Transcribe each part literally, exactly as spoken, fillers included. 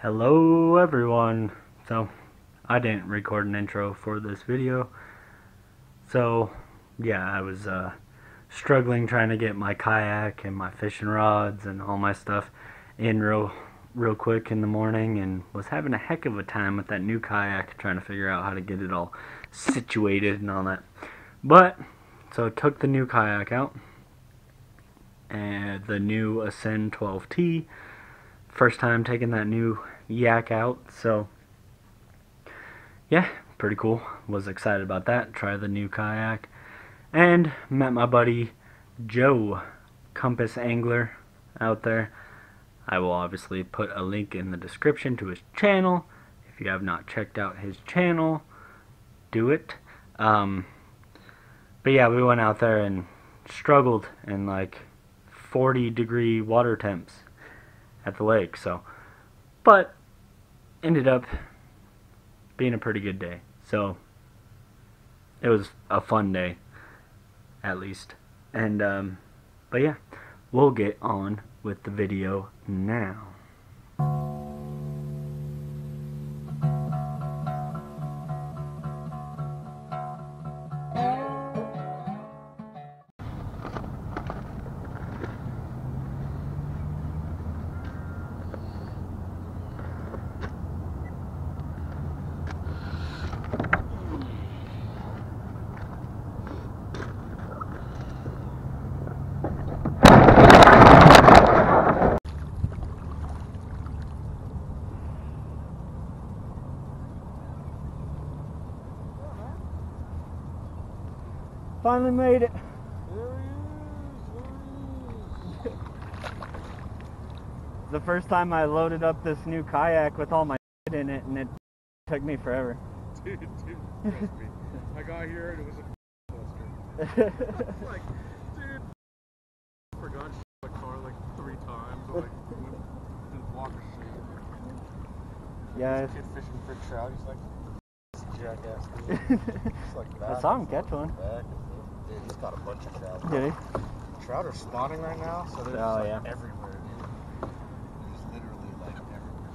Hello everyone. So I didn't record an intro for this video, so yeah, I was uh, struggling trying to get my kayak and my fishing rods and all my stuff in real real quick in the morning, and was having a heck of a time with that new kayak trying to figure out how to get it all situated and all that. But so I took the new kayak out, and the new Ascend twelve T. First time taking that new yak out, so yeah, pretty cool. Was excited about that. Try the new kayak, and met my buddy Joe, Compass Angler, out there. I will obviously put a link in the description to his channel. If you have not checked out his channel, do it. Um, but yeah, we went out there and struggled in like forty degree water temps at the lake, so but ended up being a pretty good day. So it was a fun day, at least. And um but yeah, we'll get on with the video now. Finally made it. There he is, there he is. The first time I loaded up this new kayak with all my shit in it, and it took me forever. Dude, dude, trust me. I got here and it was a cluster. I was like, dude, I forgot shit in my car like three times. I like, went and walked a shit. Yeah. This kid fishing for trout, he's like, jackass, dude. Like that. I saw him catch one. Back. Dude, he's got a bunch of trout. Did he? Trout are spawning right now, so they're oh, just like yeah. everywhere, dude. They're just literally like everywhere.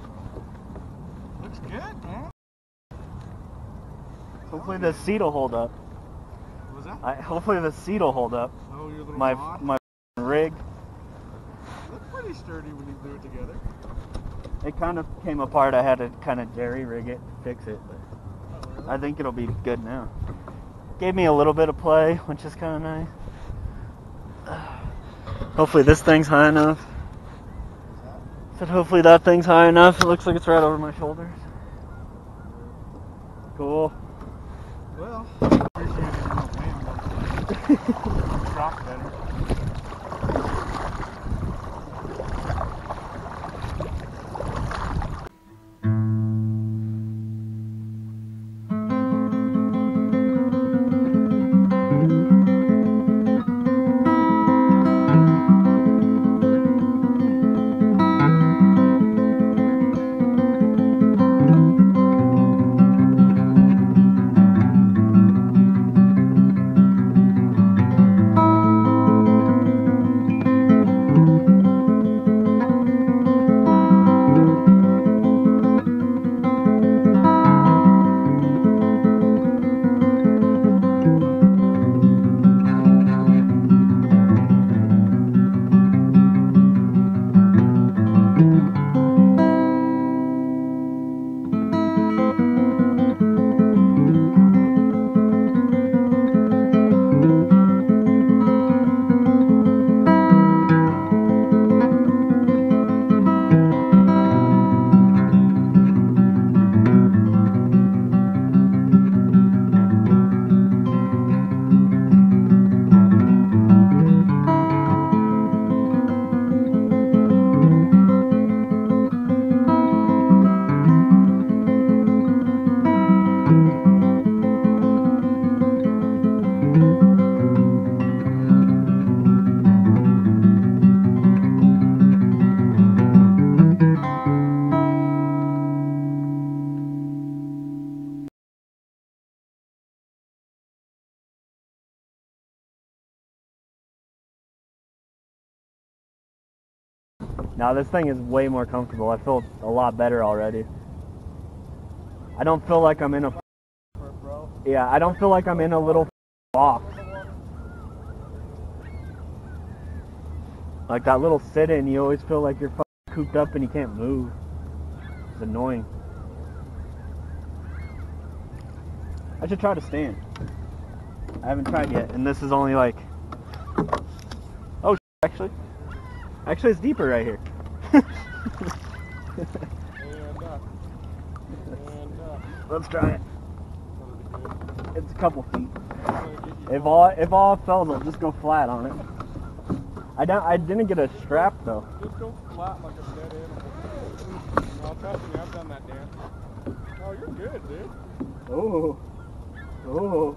Looks good, man. Hopefully the seat will hold up. What was that? I, hopefully the seat will hold up. Oh, your little my rod? My rig. Looked pretty sturdy when you blew it together. It kind of came apart. I had to kind of jerry rig it, fix it, but I think it'll be good now. Gave me a little bit of play, which is kind of nice. Hopefully this thing's high enough. Said hopefully that thing's high enough. It looks like it's right over my shoulders. Cool. Well, drop better. Now this thing is way more comfortable. I feel a lot better already. I don't feel like I'm in a... Yeah, I don't feel like I'm in a little box. Like that little sit-in, you always feel like you're fucking cooped up and you can't move. It's annoying. I should try to stand. I haven't tried yet, and this is only like... Oh, actually. Actually, it's deeper right here. And up. And up. Let's try it. It's a couple feet. If all if all fails, I'll just go flat on it. I don't. I didn't get a strap though. Just go flat like a dead animal. No, trust me, I've done that dance. Oh, you're good, dude. Oh. Oh.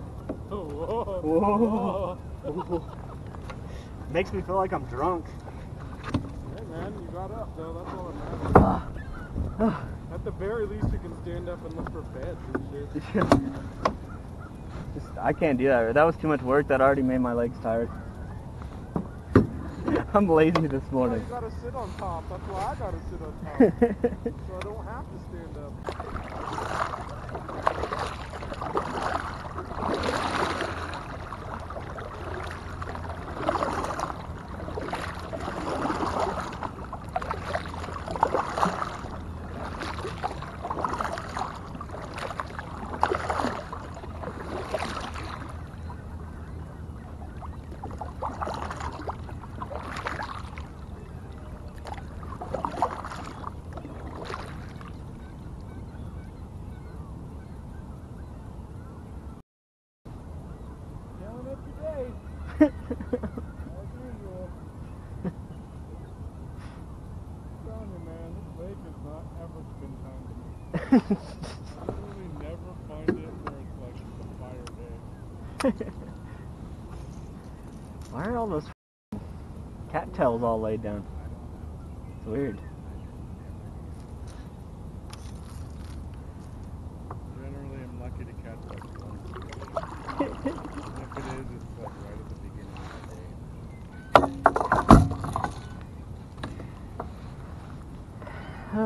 Oh. Oh. Oh. Makes me feel like I'm drunk. Hey man, you got up though. That's all that matters. Uh, uh. At the very least, you can stand up and look for beds and shit. Yeah. Just, I can't do that. That was too much work. That already made my legs tired. I'm lazy this morning. You gotta sit on top. That's why I gotta sit on top. So I don't have to stand up. I literally never find it where it's like a fire day. Why are all those cattails all laid down? It's weird. Generally, I'm lucky to catch that. If it is, it's like right at the beginning of the day. Oh.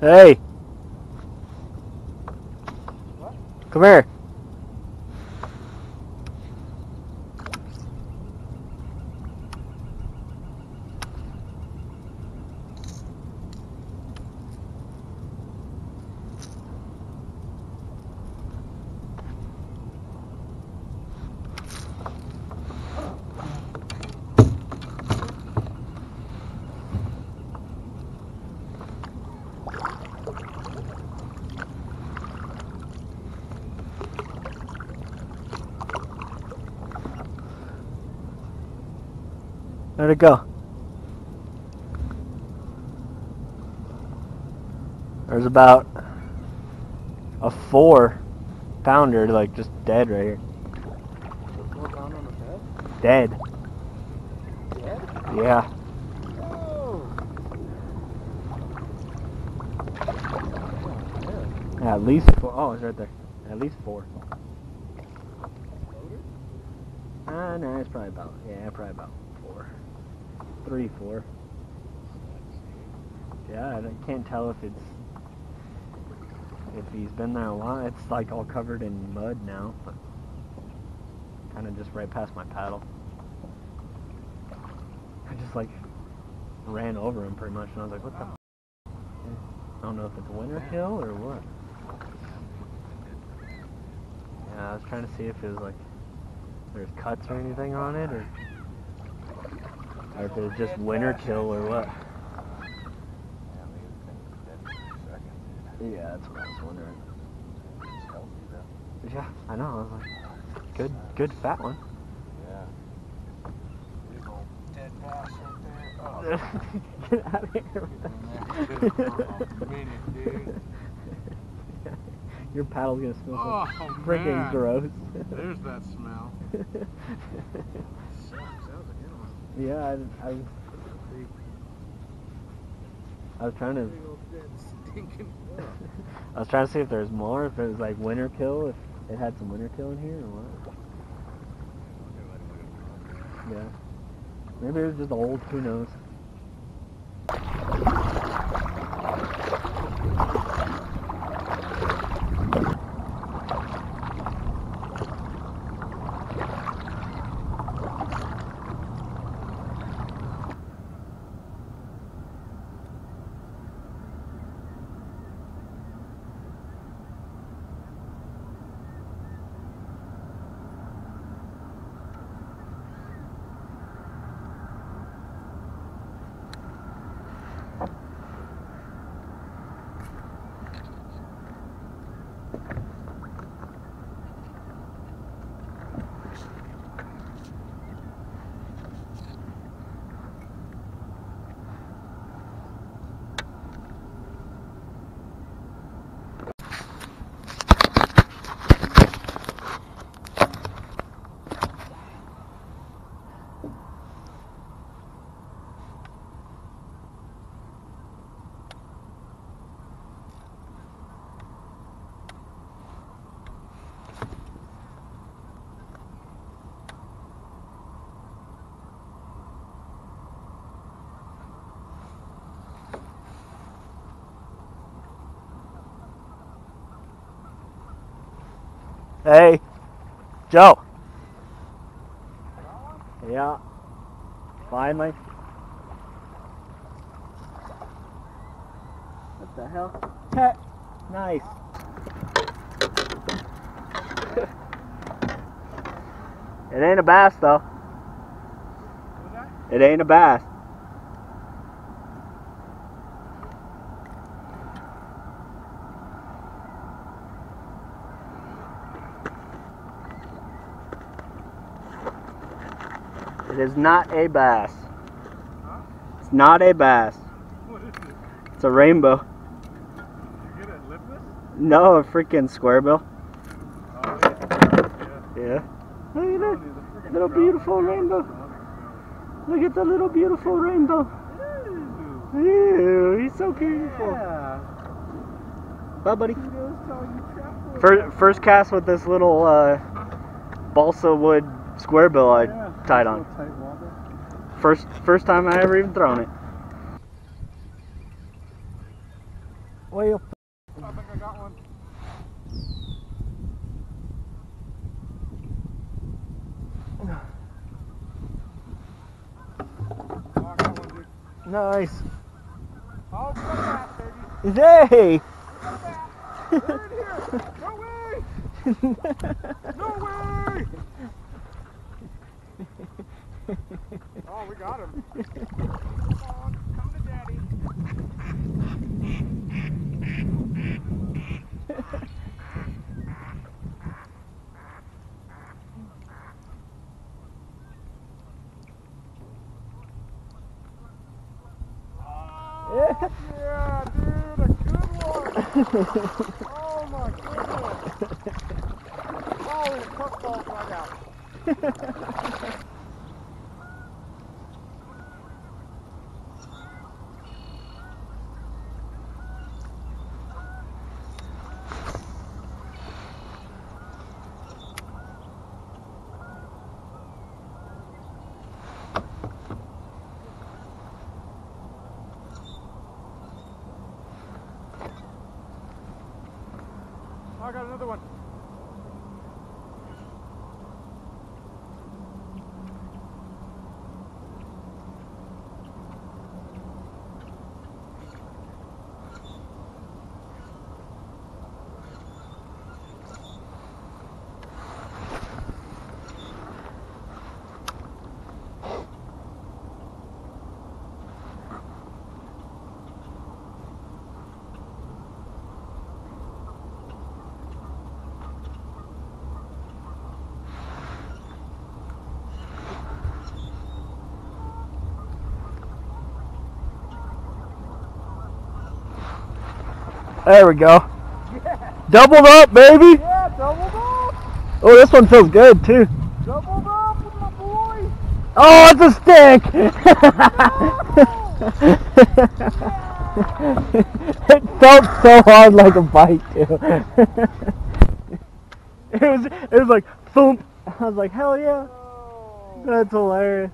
Hey. What? Come here. Where'd it go? There's about a four pounder, like just dead right here. A four pounder on the dead? Dead. Dead? Yeah. Whoa. At least four. Oh, it's right there. At least four. Ah, uh, no, it's probably about, yeah, probably about four. Three, four. Yeah, I can't tell if it's if he's been there a lot. It's like all covered in mud now, but kind of just right past my paddle. I just like ran over him pretty much, and I was like, "What the?" Wow. F I don't know if it's winter kill or what. Yeah, I was trying to see if it was like there's cuts or anything on it, or. Or if it was just winter kill or what. Yeah, that's what I was wondering. Yeah, I know. I was like, good, good fat one. Yeah. Big old dead bass right there. Get out of here with that. Your paddle's gonna smell oh, like freaking gross. There's that smell. Yeah, I, I I was trying to. I was trying to see if there's more. If it was like winter kill, if it had some winter kill in here or what? Yeah. Maybe it was just old. Who knows? Hey, Joe. Yeah. Finally. What the hell? Hey. Nice. It ain't a bass though. It ain't a bass. It is not a bass. Huh? It's not a bass. What is it? It's a rainbow. You get a lipless? No, a freaking square bill. Oh, yeah. Yeah. Yeah. Look at that oh, little beautiful brown. rainbow. Look at the little beautiful rainbow. Ew, Ew he's so beautiful. Yeah. Bye, buddy. First, first cast with this little uh, balsa wood square bill I yeah. tied on. First, first time I ever even thrown it. Well, I think I got one. Oh, I got one, dude. Nice. Oh, come back, baby. Hey. Come back. They're in here. No way. No way. Oh, we got him. Come on, come to Daddy. Oh, yeah, dude, a good one. Oh, my goodness. Oh, the puck ball's right out. I got another one. There we go. Yeah. Doubled up, baby. Yeah, doubled up. Oh, this one feels good too. Doubled up with my boy. Oh, it's a stick. Yeah. Yeah. It felt so hard, like a bite, too. It was, it was like, thump. I was like, hell yeah. That's hilarious.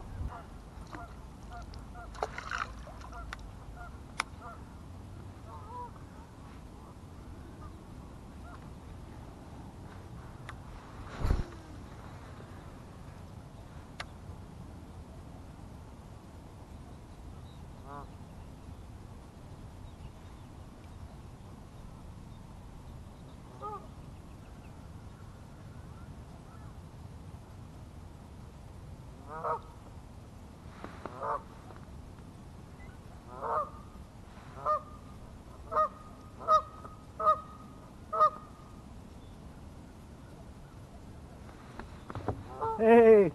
Hey!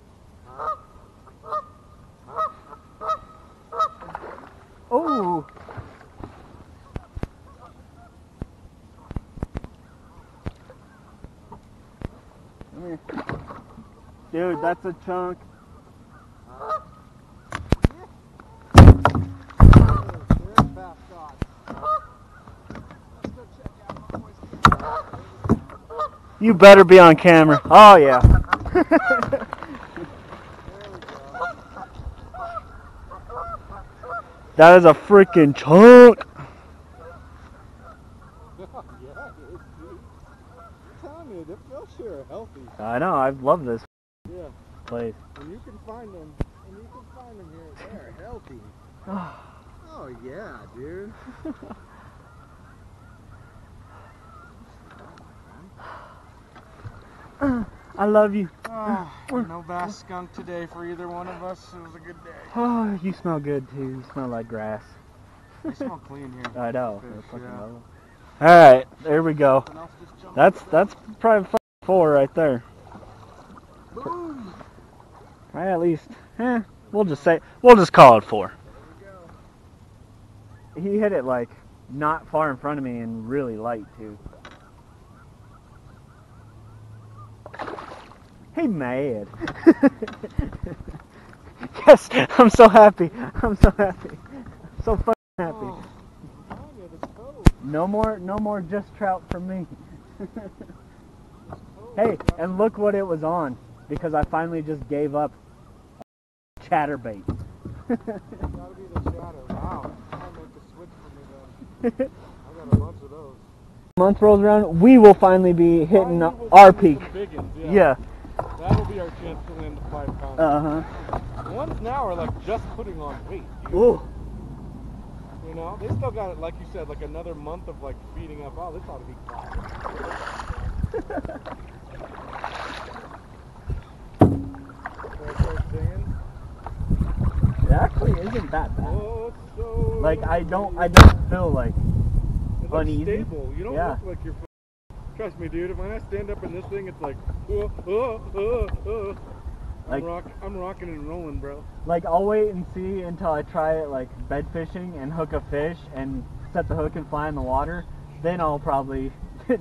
Oh! Come here. Dude, that's a chunk. You better be on camera. Oh, yeah. There we go. That is a freaking chunk. Oh, yeah, it is, dude. Tell me, the fish are healthy. I know, I love this yeah. place. And you can find them, and you can find them here. They're healthy. Oh yeah, dude. I love you. Oh, no bass skunk today for either one of us. It was a good day. Oh, you smell good too. You smell like grass. You smell clean here. I know. Fish, yeah. All right, there we go. That's that's probably four right there. Boom. Right, at least. Eh, we'll just say we'll just call it four. There we go. He hit it like not far in front of me and really light too. He mad. Yes, I'm so happy. I'm so happy. I'm so fucking happy. Oh, no more, no more just trout for me. Hey, and look what it was on, because I finally just gave up chatterbait. Gotta be the chatter. Wow. I'll make the switch for me then. I got a bunch of those. Month rolls around, we will finally be hitting finally our peak. Biggins, yeah. yeah. That'll be our chance to land the five pounds. Uh-huh. The ones now are like just putting on weight. Dude. Ooh. You know, they still got it, like you said, like another month of like feeding up. Oh, this ought to be classic. It actually isn't that bad. Oh, it's so like I don't, I don't feel like it uneasy. Looks stable. You don't yeah. look like you're. Trust me, dude, when I stand up in this thing, it's like, oh, oh, oh, oh. I'm, like, rock, I'm rocking and rolling, bro. Like, I'll wait and see until I try it, like, bed fishing and hook a fish and set the hook and fly in the water. Then I'll probably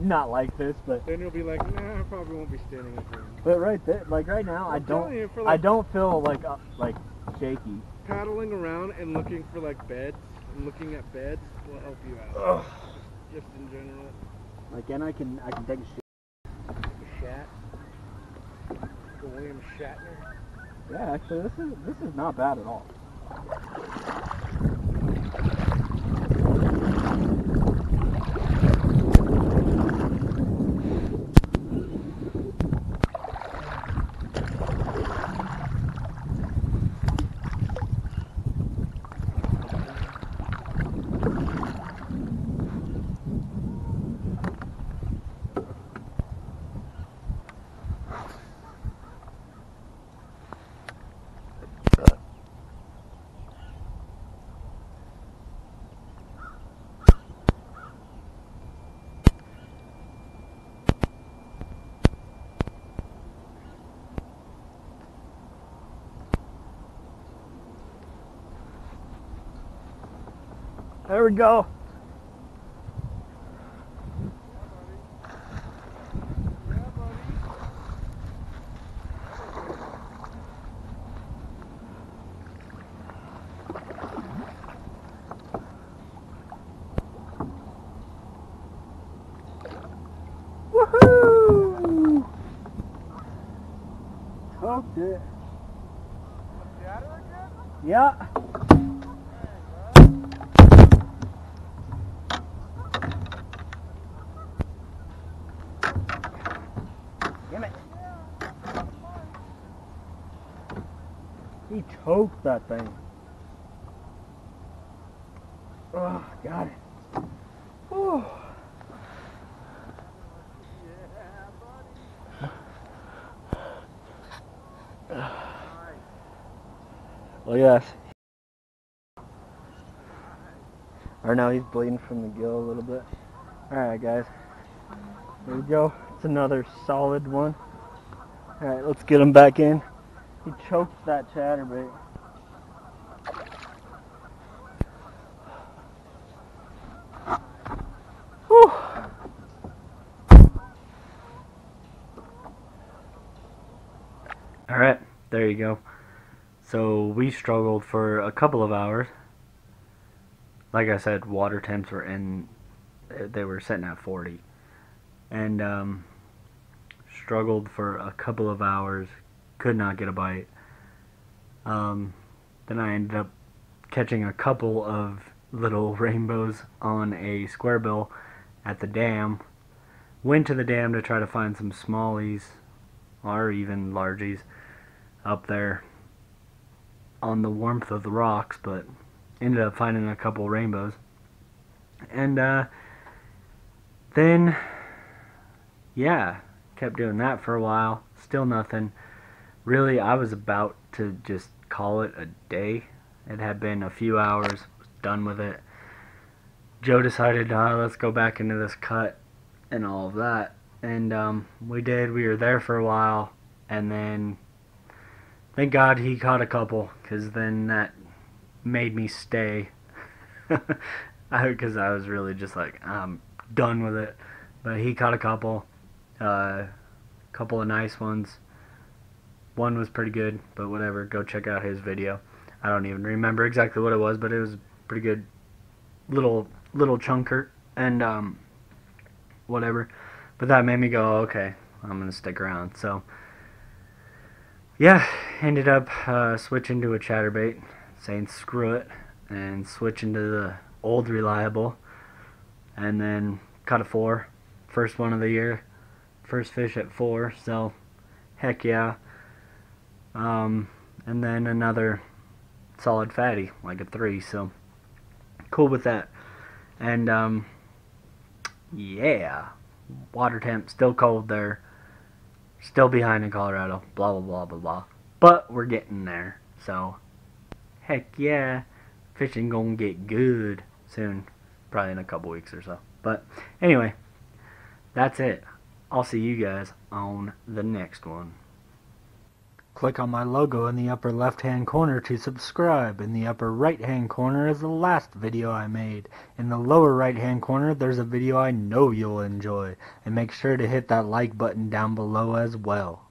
not like this, but... Then you'll be like, nah, I probably won't be standing up here. But right there, like, right now, I'm I don't for, like, I don't feel, like, uh, like, shaky. Paddling around and looking for, like, beds and looking at beds will help you out. Ugh. Just in general. Like, and I can, I can take a shit. A shat. The William Shatner. Yeah, actually, this is, this is not bad at all. There we go. Yeah, buddy. Yeah, buddy. hooked it. Yeah. Damn it. He choked that thing. Oh, got it. Whew. Look at that. Or now he's bleeding from the gill a little bit. Alright guys, there we go. It's another solid one. Alright, let's get him back in. He choked that chatterbait. Whew. Alright, there you go. So we struggled for a couple of hours. Like I said, water temps were in, they were sitting at forty. And um, struggled for a couple of hours, could not get a bite. Um, then I ended up catching a couple of little rainbows on a square bill at the dam. Went to the dam to try to find some smallies, or even largies, up there on the warmth of the rocks, but ended up finding a couple rainbows. And uh, then, yeah, kept doing that for a while, still nothing. Really, I was about to just call it a day. It had been a few hours, was done with it. Joe decided, uh, let's go back into this cut and all of that. And um, we did, we were there for a while, and then thank God he caught a couple, because then that made me stay. Because I, I was really just like, I'm done with it. But he caught a couple, a uh, couple of nice ones. One was pretty good, but whatever. Go check out his video. I don't even remember exactly what it was, but it was a pretty good little little chunker and um, whatever. But that made me go, okay, I'm gonna stick around. So. Yeah, ended up uh, switching to a chatterbait, saying screw it, and switching to the old reliable, and then caught a four, first one of the year, first fish at four, so heck yeah. Um, and then another solid fatty, like a three, so cool with that. And um, yeah, water temp, still cold there. Still behind in Colorado, blah, blah, blah, blah, blah. But we're getting there, so heck yeah. Fishing gonna get good soon, probably in a couple weeks or so. But anyway, that's it. I'll see you guys on the next one. Click on my logo in the upper left-hand corner to subscribe. In the upper right-hand corner is the last video I made. In the lower right-hand corner, there's a video I know you'll enjoy. And make sure to hit that like button down below as well.